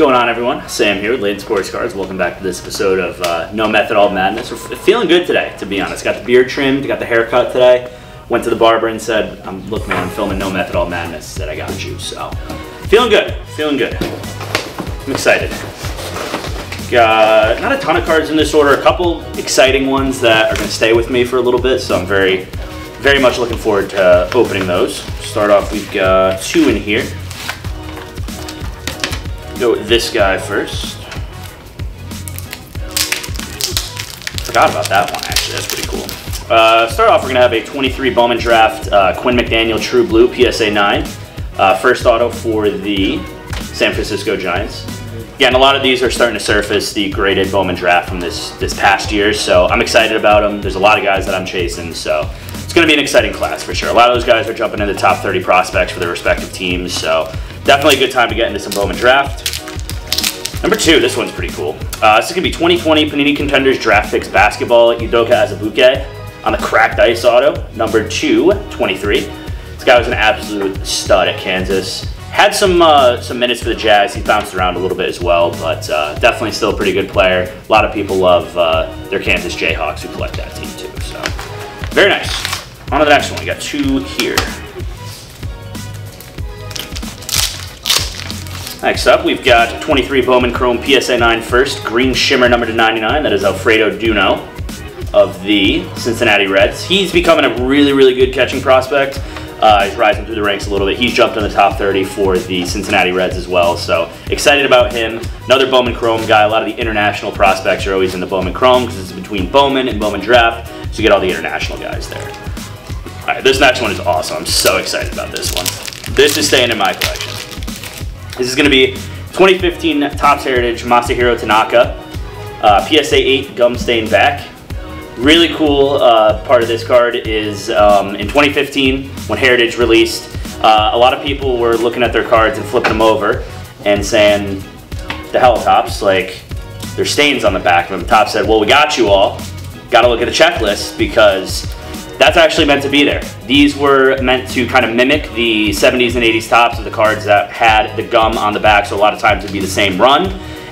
going on, everyone? Sam here with Layton Sports Cards. Welcome back to this episode of No Method All Madness. We're feeling good today, to be honest. Got the beard trimmed, got the haircut today. Went to the barber and said, look man, I'm filming No Method All Madness. Said I got you, so. Feeling good, feeling good. I'm excited. Got not a ton of cards in this order. A couple exciting ones that are gonna stay with me for a little bit, so I'm very, very much looking forward to opening those. Start off, we've got two in here. Go with this guy first. Forgot about that one, actually. That's pretty cool. Start off, we're gonna have a 23 Bowman Draft Quinn McDaniel True Blue PSA 9. First auto for the San Francisco Giants. Yeah, and a lot of these are starting to surface, the graded Bowman Draft from this past year, so I'm excited about them. There's a lot of guys that I'm chasing, so it's gonna be an exciting class for sure. A lot of those guys are jumping into the top 30 prospects for their respective teams, so definitely a good time to get into some Bowman Draft. Number two, this one's pretty cool. This is going to be 2020 Panini Contenders Draft Picks Basketball, Udoka Azubuike on the cracked ice auto, number 223. This guy was an absolute stud at Kansas. Had some minutes for the Jazz. He bounced around a little bit as well, but definitely still a pretty good player. A lot of people love their Kansas Jayhawks who collect that team too. So very nice. On to the next one. We got two here. Next up, we've got 23 Bowman Chrome PSA 9 first, green shimmer number /99. That is Alfredo Duno of the Cincinnati Reds. He's becoming a really, really good catching prospect. He's rising through the ranks a little bit. He's jumped in the top 30 for the Cincinnati Reds as well, so excited about him. Another Bowman Chrome guy. A lot of the international prospects are always in the Bowman Chrome because it's between Bowman and Bowman Draft, so you get all the international guys there. All right, this next one is awesome. I'm so excited about this one. This is staying in my collection. This is going to be 2015 Topps Heritage Masahiro Tanaka, PSA 8 gum stain back. Really cool part of this card is in 2015 when Heritage released, a lot of people were looking at their cards and flipping them over and saying, the hell Topps, like there's stains on the back of them. Topps said, well we got you all, got to look at the checklist because that's actually meant to be there. These were meant to kind of mimic the 70s and 80s tops of the cards that had the gum on the back, so a lot of times it would be the same run,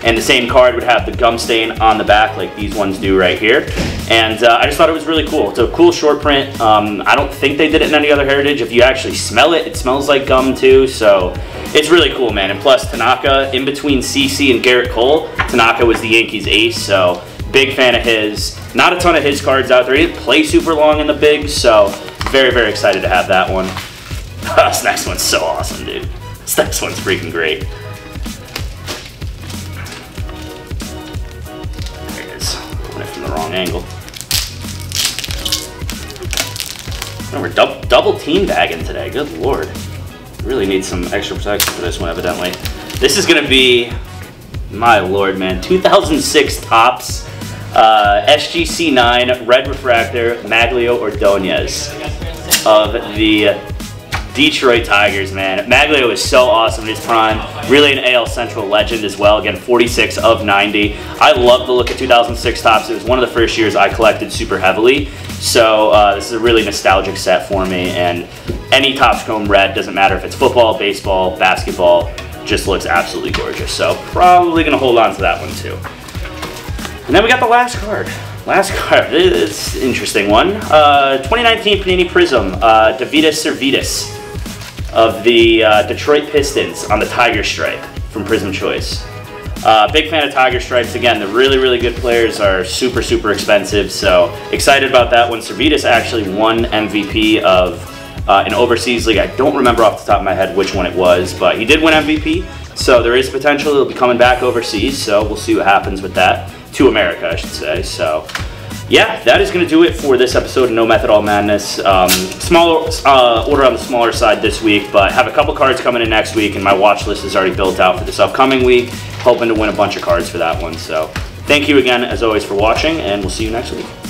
and the same card would have the gum stain on the back like these ones do right here. And I just thought it was really cool. It's a cool short print. I don't think they did it in any other Heritage. If you actually smell it, it smells like gum too, so it's really cool, man. And plus Tanaka, in between CC and Garrett Cole, Tanaka was the Yankees ace, so big fan of his. Not a ton of his cards out there. He didn't play super long in the bigs, so very, very excited to have that one. This next one's so awesome, dude. This next one's freaking great. There it is. Pulling it from the wrong angle. Oh, we're double team bagging today. Good lord. Really need some extra protection for this one, evidently. This is going to be, my lord, man, 2006 Topps. SGC 9 Red Refractor Magglio Ordóñez of the Detroit Tigers, man. Magglio is so awesome in his prime. Really an AL Central legend as well. Again, 46 of 90. I love the look at 2006 Topps. It was one of the first years I collected super heavily. So this is a really nostalgic set for me. And any Topps Chrome Red, doesn't matter if it's football, baseball, basketball, just looks absolutely gorgeous. So probably going to hold on to that one too. And then we got the last card. Last card, it's an interesting one. 2019 Panini Prism, Deividas Sirvydis of the Detroit Pistons on the Tiger Stripe from Prism Choice. Big fan of Tiger Stripes. Again, the really, really good players are super, super expensive, so excited about that one. Sirvydis actually won MVP of an overseas league. I don't remember off the top of my head which one it was, but he did win MVP, so there is potential it'll be coming back overseas, so we'll see what happens with that. To America, I should say. So, yeah, that is going to do it for this episode of No Method All Madness. Smaller order on the smaller side this week, but have a couple cards coming in next week, and my watch list is already built out for this upcoming week. Hoping to win a bunch of cards for that one. So, thank you again, as always, for watching, and we'll see you next week.